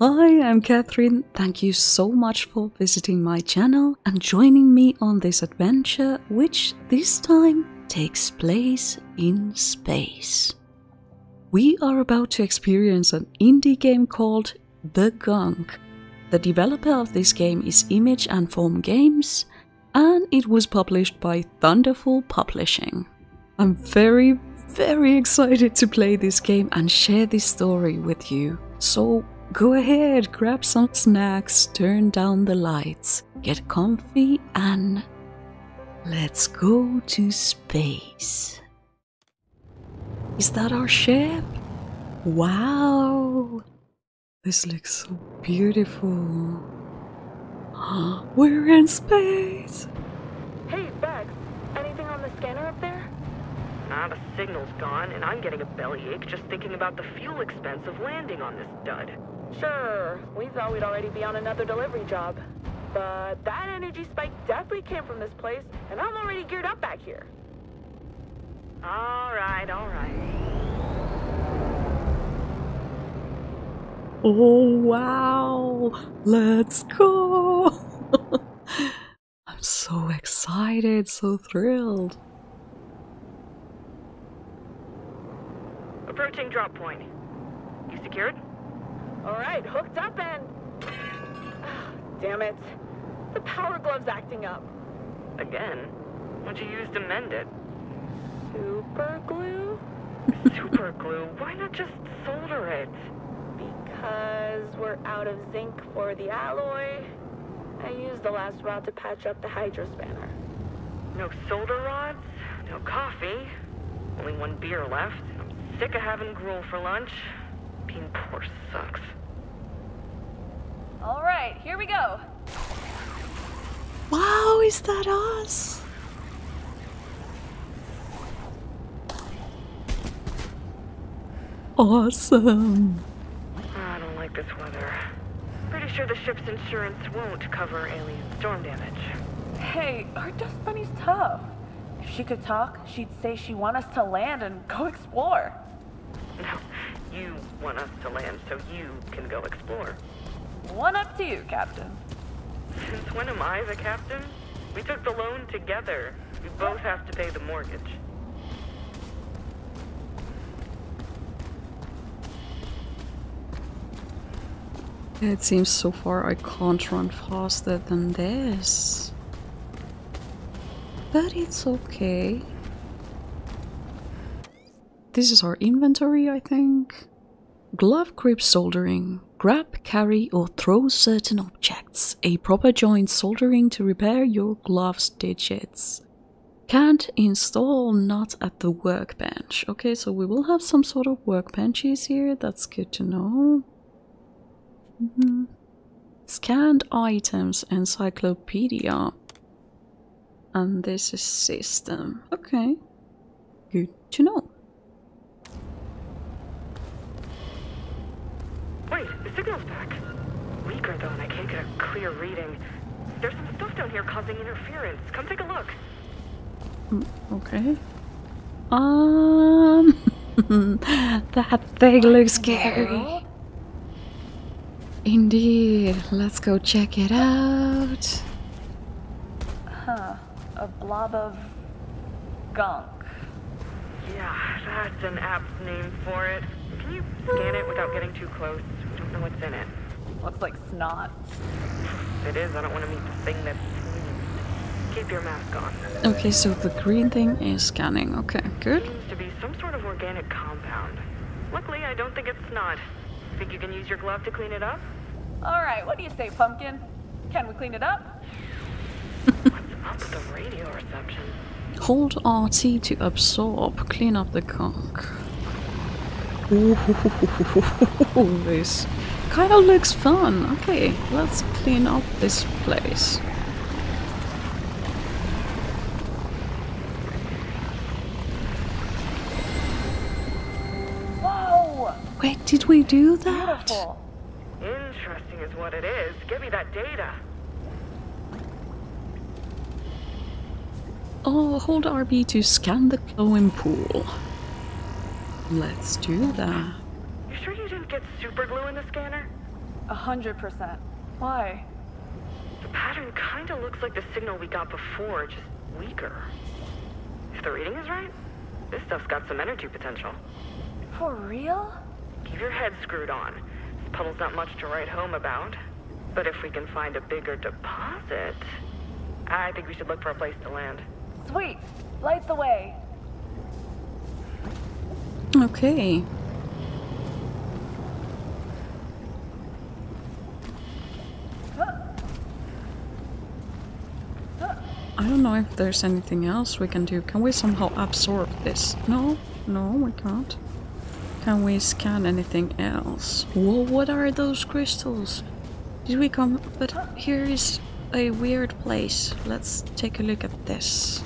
Hi, I'm Catherine. Thank you so much for visiting my channel and joining me on this adventure, which this time takes place in space. We are about to experience an indie game called The Gunk. The developer of this game is Image and Form Games, and it was published by Thunderful Publishing. I'm very excited to play this game and share this story with you. So go ahead, grab some snacks, turn down the lights, get comfy, and let's go to space. Is that our ship? Wow! This looks so beautiful. We're in space! Hey, Bugs, anything on the scanner up there? Ah, the signal's gone, and I'm getting a bellyache just thinking about the fuel expense of landing on this dud. Sure, we thought we'd already be on another delivery job. But that energy spike definitely came from this place, and I'm already geared up back here. Alright, alright. Oh, wow! Let's go! I'm so excited, so thrilled. Approaching drop point. You secured? Alright, hooked up and... Damn it. The power glove's acting up. Again? What'd you use to mend it? Super glue? Super glue? Why not just solder it? Because we're out of zinc for the alloy. I used the last rod to patch up the hydro spanner. No solder rods, no coffee, only one beer left. I'm sick of having gruel for lunch. Being poor sucks. All right, here we go. Wow, is that us? Awesome. I don't like this weather. Pretty sure the ship's insurance won't cover alien storm damage. Hey, our dust bunny's tough. If she could talk, she'd say she wants us to land and go explore. No, you want us to land so you can go explore. One up to you, Captain. Since when am I the captain? We took the loan together. We both have to pay the mortgage. It seems so far I can't run faster than this. But it's okay. This is our inventory, I think. Glove grip soldering. Grab, carry or throw certain objects. A proper joint soldering to repair your glove's digits. Can't install, not at the workbench. Okay, so we will have some sort of workbenches here. That's good to know. Mm-hmm. Scanned items, encyclopedia, and this is system. Okay, good to know. Wait, the signal's back. Weaker though, and I can't get a clear reading. There's some stuff down here causing interference. Come take a look. Okay. That thing looks scary. Indeed. Let's go check it out. Huh. A blob of gunk. Yeah, that's an apt name for it. Can you scan it without getting too close? We don't know what's in it. Looks like snot. If it is, I don't want to meet the thing that sneezed. Keep your mask on. Okay, so the green thing is scanning. Okay, good. It seems to be some sort of organic compound. Luckily, I don't think it's snot. Think you can use your glove to clean it up? All right, what do you say, Pumpkin? Can we clean it up? What's up with the radio reception? Hold RT to absorb. Clean up the gunk. Ooh, this kind of looks fun. Okay, let's clean up this place. Wait, did we do that? Beautiful. Interesting is what it is. Give me that data. Oh, hold RB to scan the glowing pool. Let's do that. You sure you didn't get super glue in the scanner? 100%. Why? The pattern kind of looks like the signal we got before, just weaker. If the reading is right, this stuff's got some energy potential. For real? Keep your head screwed on. This puddle's not much to write home about. But if we can find a bigger deposit, I think we should look for a place to land. Sweet. Light the way. Okay. I don't know if there's anything else we can do. Can we somehow absorb this? No, no, we can't. Can we scan anything else? Whoa, what are those crystals? Did we come? But here is a weird place. Let's take a look at this.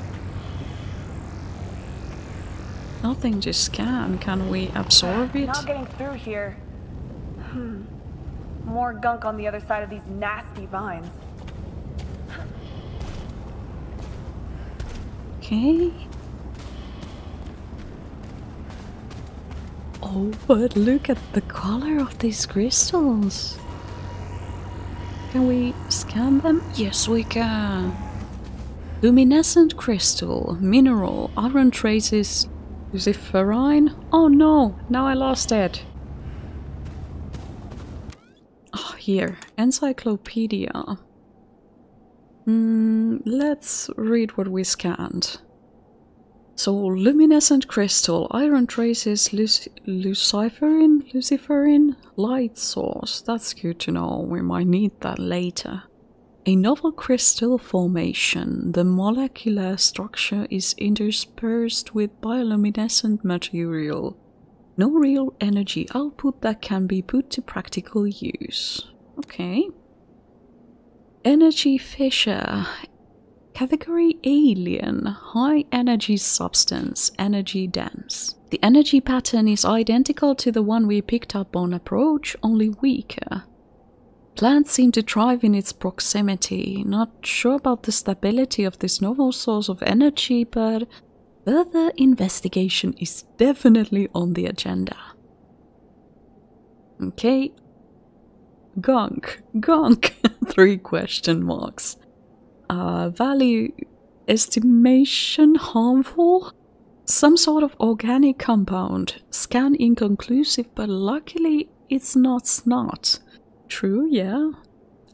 Nothing to scan. Can we absorb it? Not getting through here. More gunk on the other side of these nasty vines. Okay. Oh, but look at the color of these crystals. Can we scan them? Yes, we can. Luminescent crystal, mineral, iron traces, luciferine. Oh no, now I lost it. Oh, here, encyclopedia. Let's read what we scanned. So, luminescent crystal, iron traces, luciferine, light source. That's good to know. We might need that later. A novel crystal formation. The molecular structure is interspersed with bioluminescent material. No real energy output that can be put to practical use. Okay. Energy fissure. Category alien, high energy substance, energy dense. The energy pattern is identical to the one we picked up on approach, only weaker. Plants seem to thrive in its proximity. Not sure about the stability of this novel source of energy, but further investigation is definitely on the agenda. Okay. Gunk. Gunk. 3 question marks. Value estimation harmful? Some sort of organic compound. Scan inconclusive, but luckily it's not snot. True, yeah.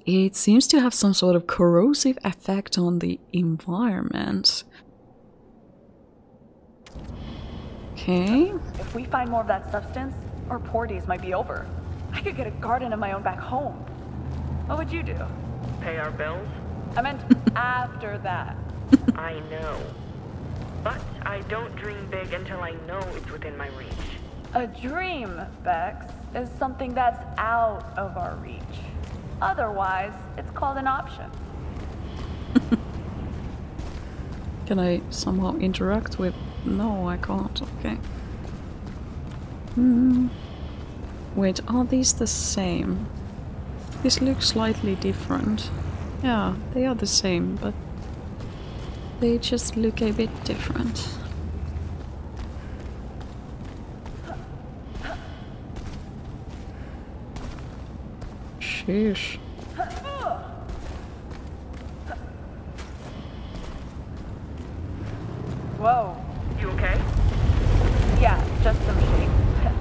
It seems to have some sort of corrosive effect on the environment. Okay. If we find more of that substance, our poor days might be over. I could get a garden of my own back home. What would you do? Pay our bills? I meant after that. I know. But I don't dream big until I know it's within my reach. A dream, Bex, is something that's out of our reach. Otherwise, it's called an option. Can I somehow interact with... No, I can't. Okay. Wait, are these the same? This looks slightly different. Yeah, they are the same, but they just look a bit different. Sheesh. Whoa. You okay? Yeah, just some shakes.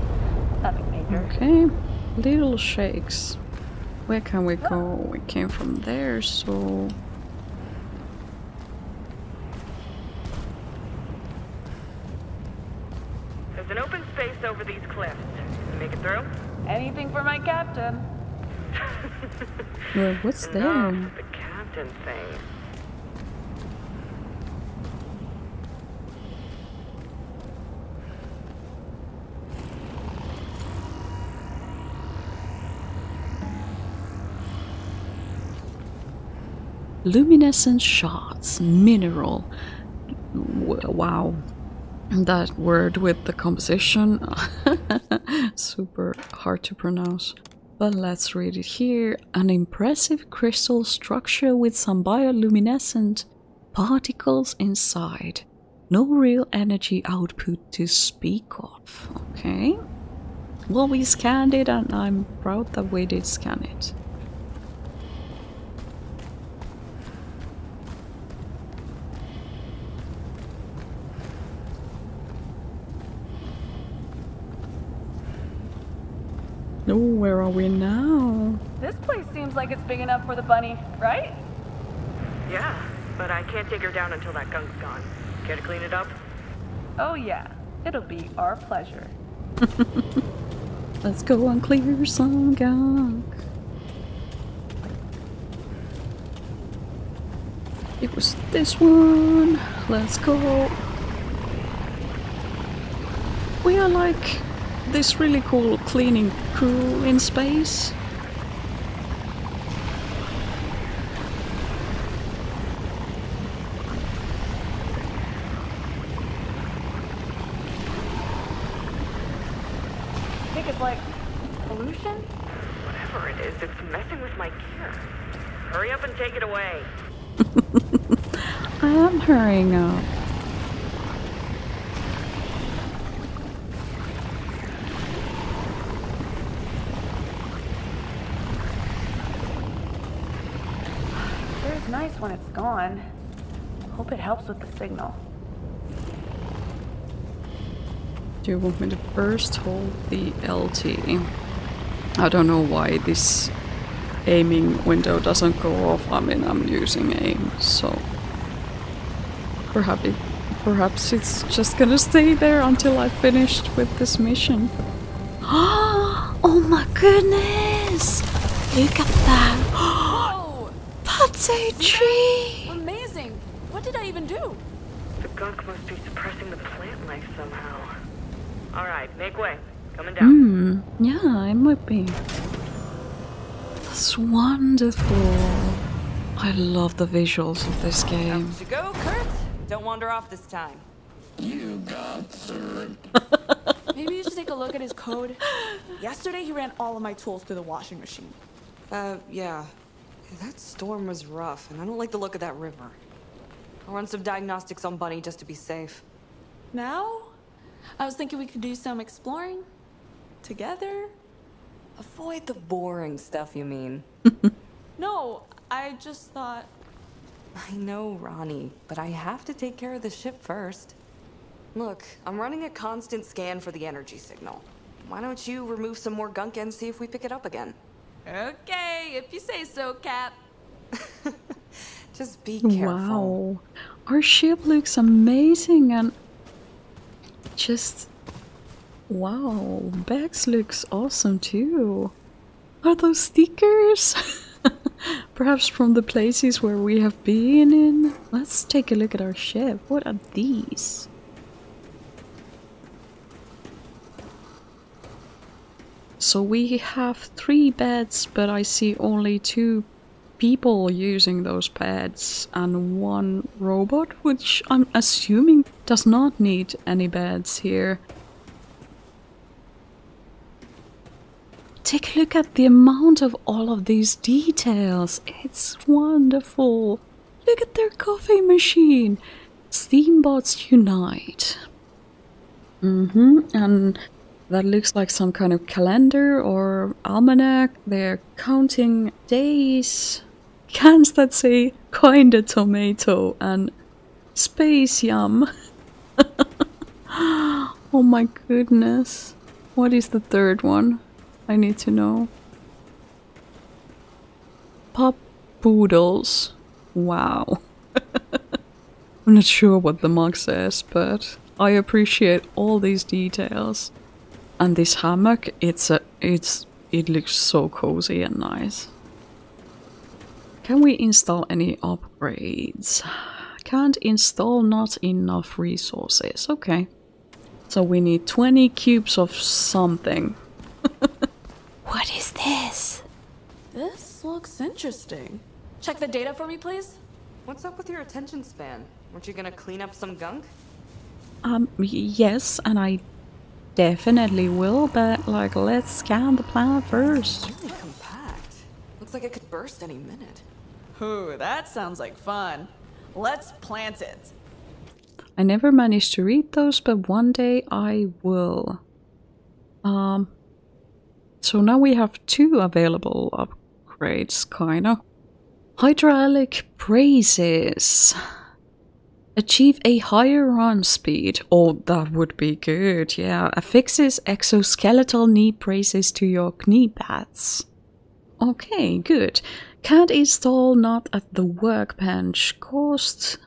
Nothing major. Okay, little shakes. Where can we go? We came from there, so... There's an open space over these cliffs. Can you make it through? Anything for my captain. Well, what's there? No, the captain thing. Luminescent shards, mineral. Wow, that word with the composition, super hard to pronounce. But let's read it here. An impressive crystal structure with some bioluminescent particles inside. No real energy output to speak of. Okay. Well, we scanned it, and I'm proud that we did scan it. No, where are we now? This place seems like it's big enough for the bunny, right? Yeah, but I can't take her down until that gunk's gone. Care to clean it up? Oh yeah, it'll be our pleasure. Let's go and clear some gunk. It was this one. Let's go. We are like this really cool cleaning crew in space. Hurrying up. Sure is nice when it's gone. Hope it helps with the signal. Do you want me to first hold the LT? I don't know why this aiming window doesn't go off. I mean, I'm using aim, so... Perhaps it's just gonna stay there until I've finished with this mission. Oh my goodness! Look at that! Whoa. That's a tree! Amazing! What did I even do? The gunk must be suppressing the plant life somehow. Alright, make way. Coming down. Yeah, it might be. That's wonderful. I love the visuals of this game. Up to go, Kurt. Don't wander off this time. You got third. Maybe you should take a look at his code. Yesterday he ran all of my tools through the washing machine. Yeah. That storm was rough, and I don't like the look of that river. I'll run some diagnostics on Bunny just to be safe. Now? I was thinking we could do some exploring. Together? Avoid the boring stuff, you mean. No, I just thought... I know, Rani, but I have to take care of the ship first. Look, I'm running a constant scan for the energy signal. Why don't you remove some more gunk and see if we pick it up again? Okay, if you say so, Cap. Just be careful. Wow. Our ship looks amazing and... just... wow, Bex looks awesome too. Are those stickers? Perhaps from the places where we have been in. Let's take a look at our ship. What are these? So we have 3 beds, but I see only 2 people using those beds and 1 robot, which I'm assuming does not need any beds here. Take a look at the amount of all of these details. It's wonderful. Look at their coffee machine. Steambots unite. And that looks like some kind of calendar or almanac. They're counting days. Cans that say kinda tomato and space yum. Oh my goodness. What is the third one? I need to know. Pop poodles. Wow. I'm not sure what the mug says, but I appreciate all these details. And this hammock, it looks so cozy and nice. Can we install any upgrades? Can't install, not enough resources. Okay. So we need 20 cubes of something. What is this? This looks interesting. Check the data for me, please. What's up with your attention span? Weren't you gonna clean up some gunk? Yes, and I definitely will, but, like, let's scan the planet first. It's really compact. Looks like it could burst any minute. Ooh, that sounds like fun. Let's plant it. I never managed to read those, but one day I will. So now we have two available upgrades, kinda. Hydraulic Braces. Achieve a higher run speed. Oh, that would be good, yeah. Affixes exoskeletal knee braces to your knee pads. Okay, good. Can't install not at the workbench. Cost...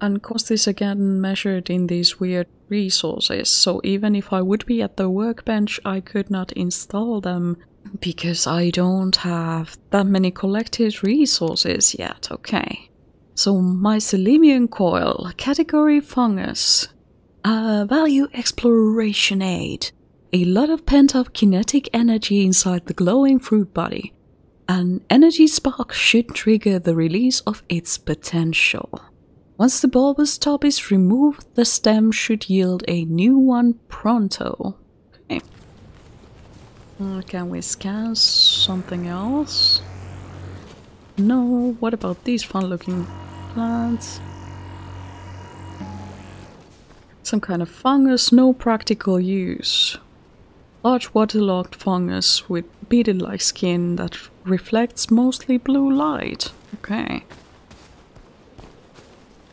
and cost is again measured in these weird resources, so even if I would be at the workbench, I could not install them because I don't have that many collected resources yet, okay. So mycelium coil, category fungus, value exploration aid, a lot of pent-up kinetic energy inside the glowing fruit body. An energy spark should trigger the release of its potential. Once the bulbous top is removed, the stem should yield a new one pronto. Okay. Can we scan something else? No, what about these fun-looking plants? Some kind of fungus, no practical use. Large waterlogged fungus with beetle-like skin that reflects mostly blue light. Okay.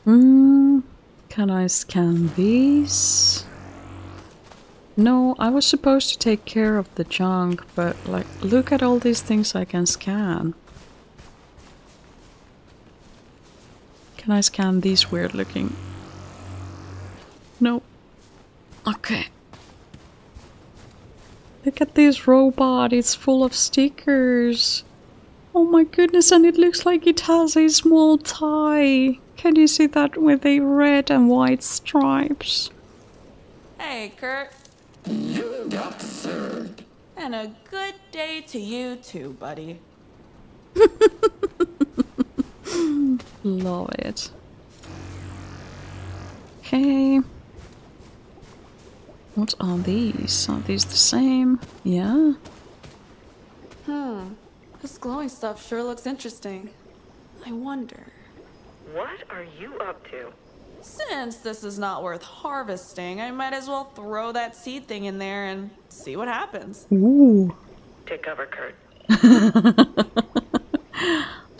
Can I scan these? No, I was supposed to take care of the junk, but like, look at all these things I can scan. Can I scan these weird looking? No. Okay. Look at this robot, it's full of stickers. Oh my goodness, and it looks like it has a small tie. Can you see that with a red and white stripes? Hey, Kurt. You got served. And a good day to you too, buddy. Love it. Okay. What are these? Are these the same? Yeah. This glowing stuff sure looks interesting. I wonder... what are you up to? Since this is not worth harvesting, I might as well throw that seed thing in there and see what happens. Ooh. Take cover, Kurt.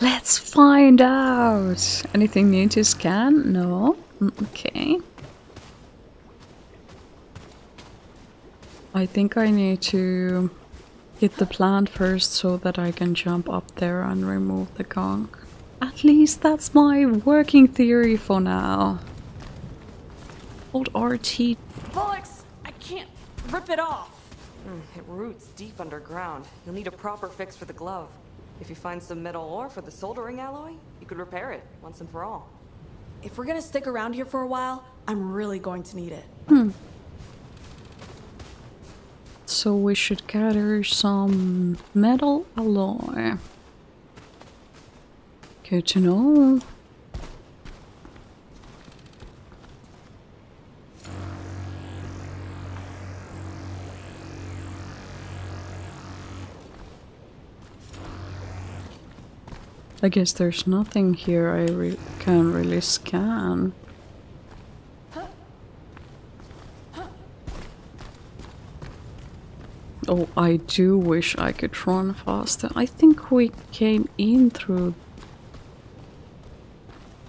Let's find out. Anything new to scan? No. Okay. I think I need to get the plant first so that I can jump up there and remove the gunk. At least that's my working theory for now. Old RT. Bollocks! I can't rip it off. It roots deep underground. You'll need a proper fix for the glove. If you find some metal ore for the soldering alloy, you could repair it once and for all. If we're gonna stick around here for a while, I'm really going to need it. So we should gather some metal alloy. Good to know. I guess there's nothing here I can really scan. Oh, I do wish I could run faster. I think we came in through...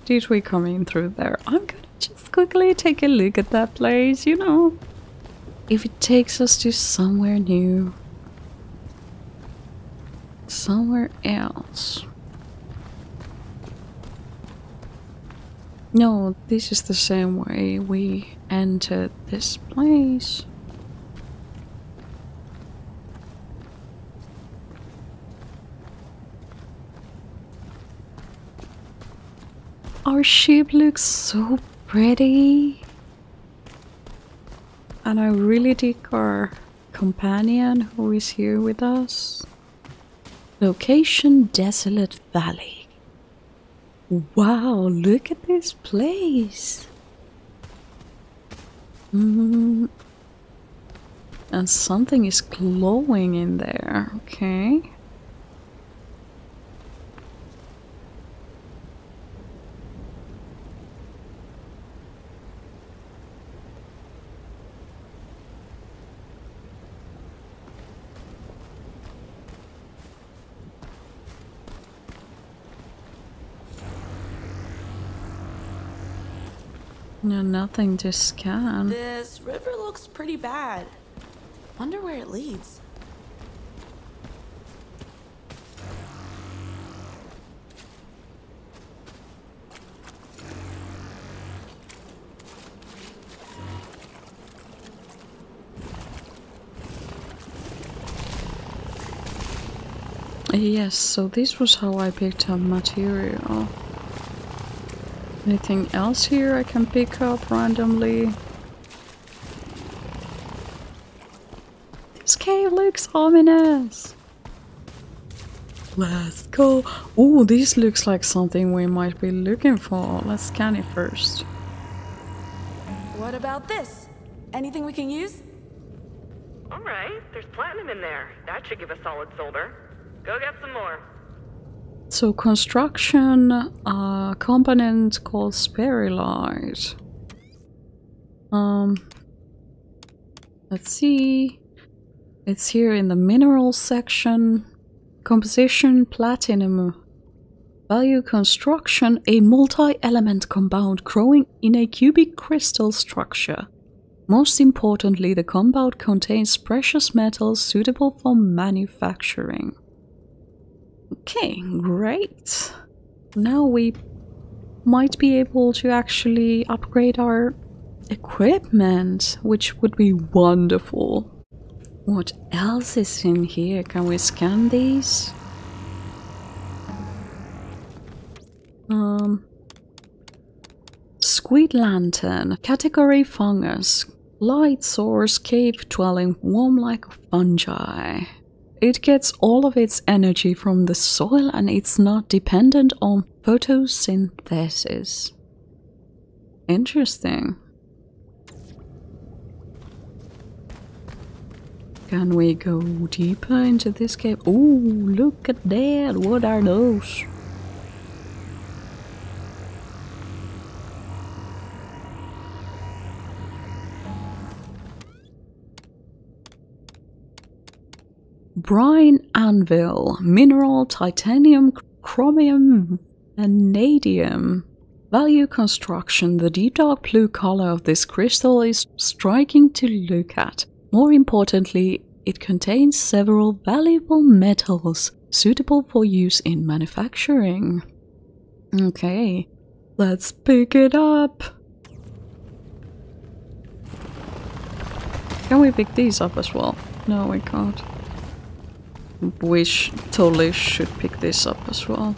did we come in through there? I'm gonna just quickly take a look at that place, you know. If it takes us to somewhere new. Somewhere else. No, this is the same way we entered this place. Our ship looks so pretty. And I really dig our companion who is here with us. Location: Desolate Valley. Wow, look at this place. And something is glowing in there, okay. No, nothing to scan. This river looks pretty bad. Wonder where it leads. Yes, so this was how I picked up material. Anything else here I can pick up randomly? This cave looks ominous! Let's go! Oh, this looks like something we might be looking for. Let's scan it first. What about this? Anything we can use? Alright, there's platinum in there. That should give us solid silver. Go get some more. So construction component called Spherulite. Let's see. It's here in the mineral section. Composition platinum. Value construction, a multi-element compound growing in a cubic crystal structure. Most importantly, the compound contains precious metals suitable for manufacturing. Okay, great. Now we might be able to actually upgrade our equipment, which would be wonderful. What else is in here? Can we scan these? Squid lantern, category fungus, light source, cave dwelling, warm like fungi. It gets all of its energy from the soil and it's not dependent on photosynthesis. Interesting. Can we go deeper into this cave? Oh, look at that! What are those? Brine anvil, mineral, titanium, chromium, vanadium. Value construction. The deep dark blue color of this crystal is striking to look at. More importantly, it contains several valuable metals suitable for use in manufacturing. Okay, let's pick it up. Can we pick these up as well? No, we can't. We totally should pick this up as well.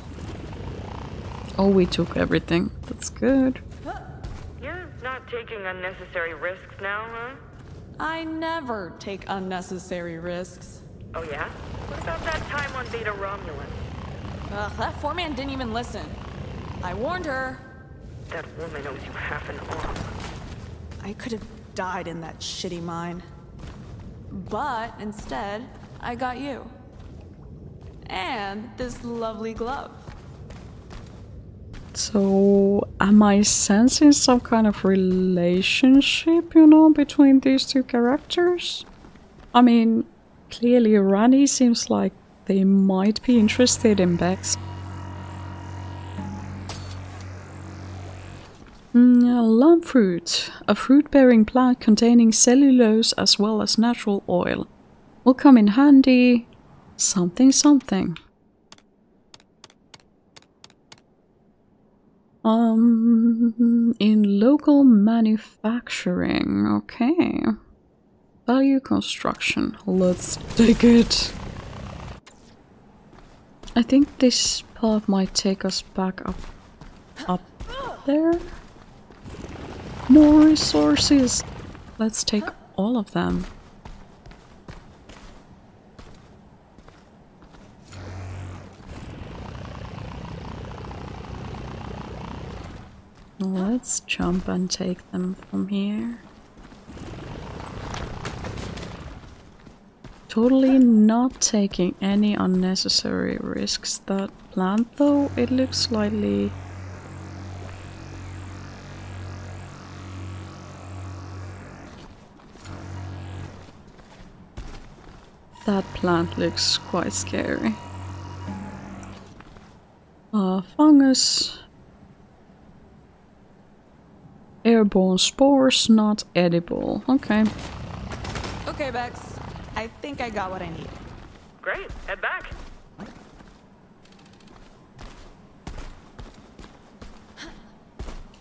Oh, we took everything. That's good. You're not taking unnecessary risks now, huh? I never take unnecessary risks. Oh, yeah? What about that time on Beta Romulan? That foreman didn't even listen. I warned her. That woman owes you half an arm. I could have died in that shitty mine. But instead, I got you. And this lovely glove. So, am I sensing some kind of relationship, you know, between these two characters? I mean, clearly Rani seems like they might be interested in Bex. Lum fruit, a fruit-bearing plant containing cellulose as well as natural oil. Will come in handy. Something, something. In local manufacturing. Okay. Value construction. Let's take it. I think this part might take us back up there. More resources. Let's take all of them. Let's jump and take them from here. Totally not taking any unnecessary risks. That plant though, it looks slightly... That plant looks quite scary. Fungus. Airborne spores not edible. Okay. Okay, Bex. I think I got what I need. Great. Head back.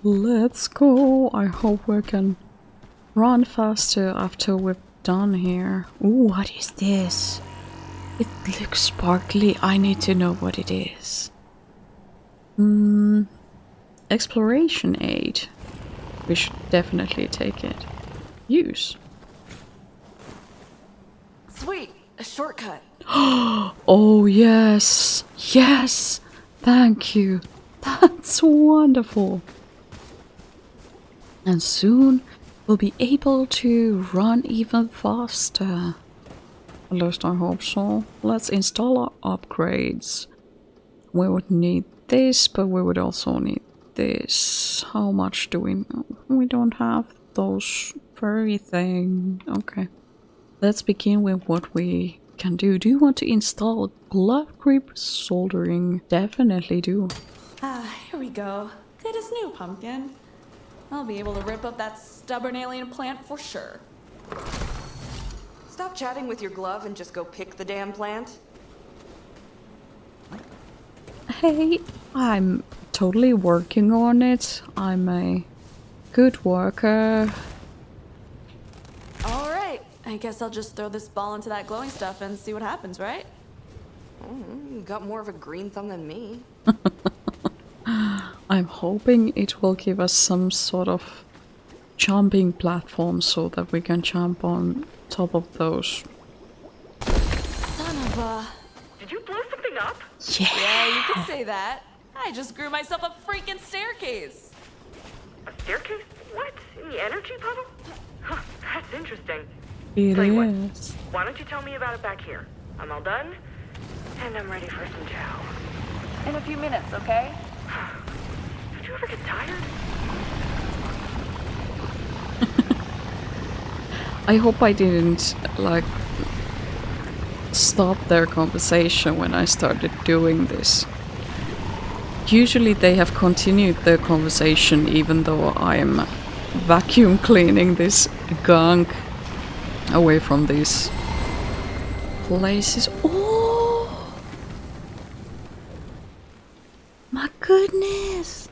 Let's go. I hope we can run faster after we're done here. Ooh, what is this? It looks sparkly. I need to know what it is. Exploration aid. We should definitely take it. Use. Sweet, a shortcut. Oh yes, yes. Thank you. That's wonderful. And soon we'll be able to run even faster. At least I hope so. Let's install our upgrades. We would need this, but we would also need this. How much do we know? We don't have those very thing. Okay. Let's begin with what we can do. Do you want to install glove grip soldering? Definitely do. Ah, here we go. Good as new, Pumpkin. I'll be able to rip up that stubborn alien plant for sure. Stop chatting with your glove and just go pick the damn plant. Hey, I'm totally working on it. I'm a good worker. Alright, I guess I'll just throw this ball into that glowing stuff and see what happens, right? You got more of a green thumb than me. I'm hoping it will give us some sort of jumping platform so that we can jump on top of those. Son of a... Did you blow something up? Yeah. Yeah, you could say that. I just grew myself a freaking staircase. A staircase? What? In the energy puddle? Huh, that's interesting. Tell you what, why don't you tell me about it back here? I'm all done, and I'm ready for some chow. In a few minutes, okay? Did you ever get tired? I hope I didn't, like, stop their conversation when I started doing this. Usually they have continued their conversation even though I'm vacuum cleaning this gunk away from these places. Oh! My goodness!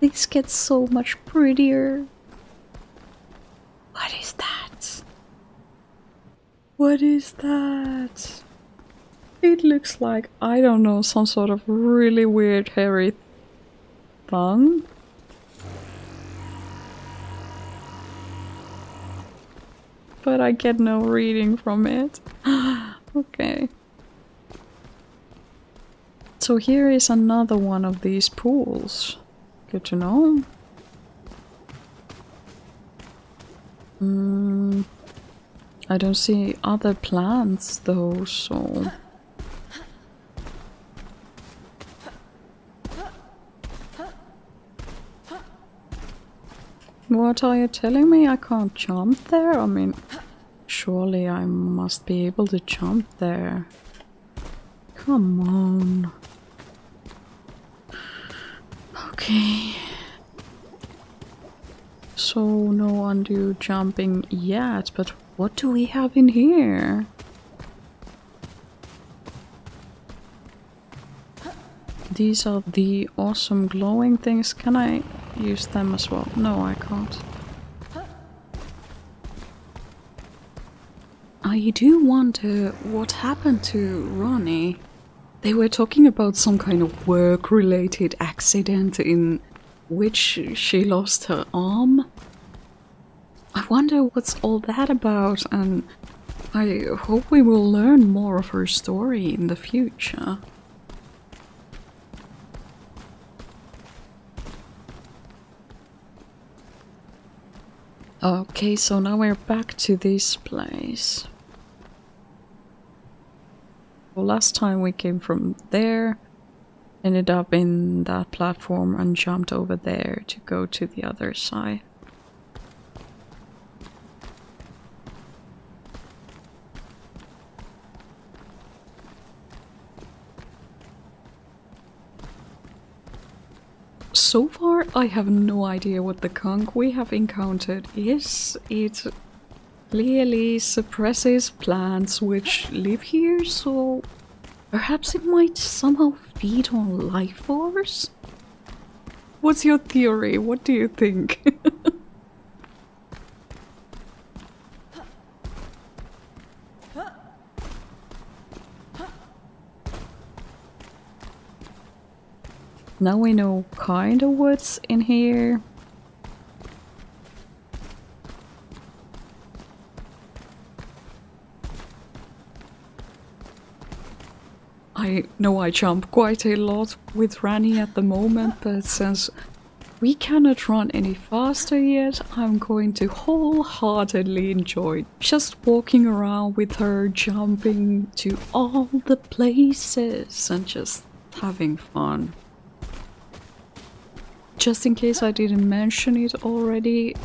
Things get so much prettier. What is that? What is that? It looks like, I don't know, some sort of really weird hairy thing. But I get no reading from it. Okay. So here is another one of these pools. Good to know. I don't see other plants though, so... What are you telling me? I can't jump there? I mean, surely I must be able to jump there. Come on. Okay. So no undue jumping yet, but what do we have in here? These are the awesome glowing things. Can I use them as well? No, I can't. I do wonder what happened to Rani. They were talking about some kind of work-related accident in which she lost her arm. I wonder what's all that about, and I hope we will learn more of her story in the future. Okay, so now we're back to this place. Well, last time we came from there, ended up in that platform and jumped over there to go to the other side. So far, I have no idea what the gunk we have encountered is. It clearly suppresses plants which live here, so perhaps it might somehow feed on life force? What's your theory? What do you think? Now we know kind of what's in here. I know I jump quite a lot with Rani at the moment, but since we cannot run any faster yet, I'm going to wholeheartedly enjoy just walking around with her, jumping to all the places and just having fun. Just in case I didn't mention it already,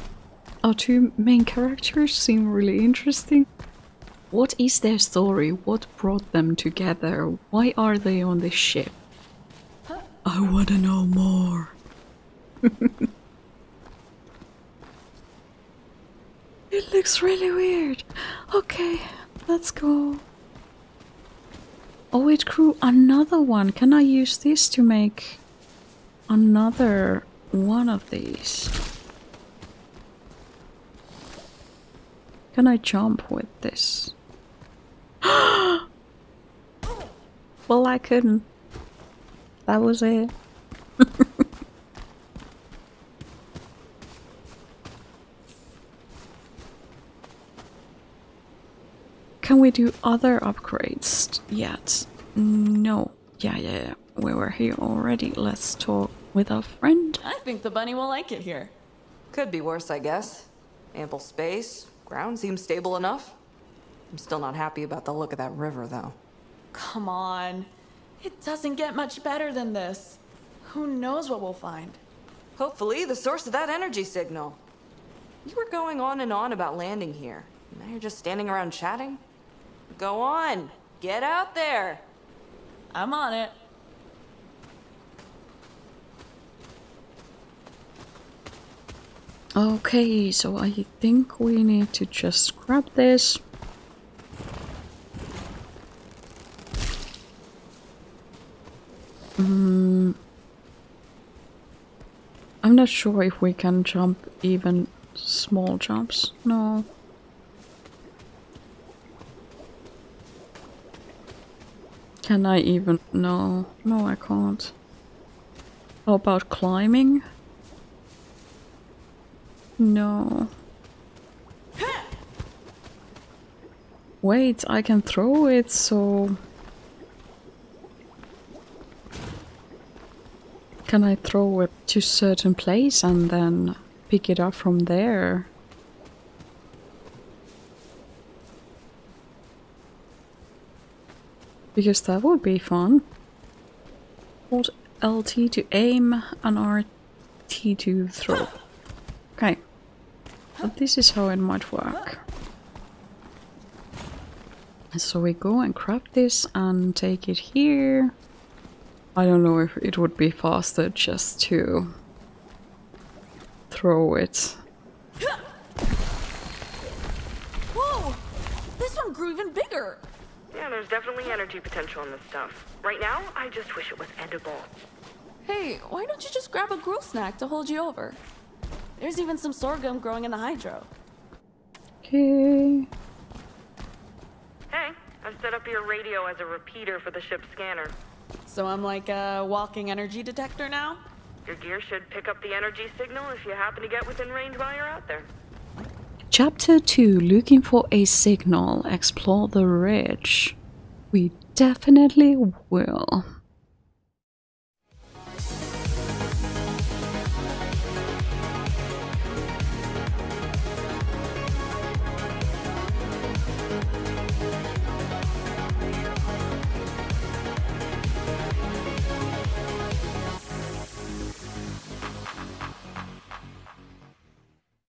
our two main characters seem really interesting. What is their story? What brought them together? Why are they on this ship? I want to know more. It looks really weird. Okay, let's go. Oh, it grew another one. Can I use this to make another one of these? Can I jump with this? Well, I couldn't. That was it. Can we do other upgrades yet? No. Yeah. We were here already. Let's talk with our friend. I think the bunny will like it here. Could be worse, I guess. Ample space. Ground seems stable enough. I'm still not happy about the look of that river, though. Come on. It doesn't get much better than this. Who knows what we'll find? Hopefully the source of that energy signal. You were going on and on about landing here. Now you're just standing around chatting? Go on. Get out there. I'm on it. Okay, so I think we need to just grab this. I'm not sure if we can jump even small jumps. No. Can I even? No, I can't. How about climbing? No. Wait, I can throw it, so... Can I throw it to a certain place and then pick it up from there? Because that would be fun. Hold LT to aim and RT to throw. Okay. But this is how it might work. So we go and grab this and take it here. I don't know if it would be faster just to throw it. Whoa! This one grew even bigger! Yeah, there's definitely energy potential in this stuff. Right now, I just wish it was edible. Hey, why don't you just grab a gruel snack to hold you over? There's even some sorghum growing in the hydro. Okay. Hey, I've set up your radio as a repeater for the ship's scanner. So I'm like a walking energy detector now? Your gear should pick up the energy signal if you happen to get within range while you're out there. Chapter 2, looking for a signal. Explore the ridge. We definitely will.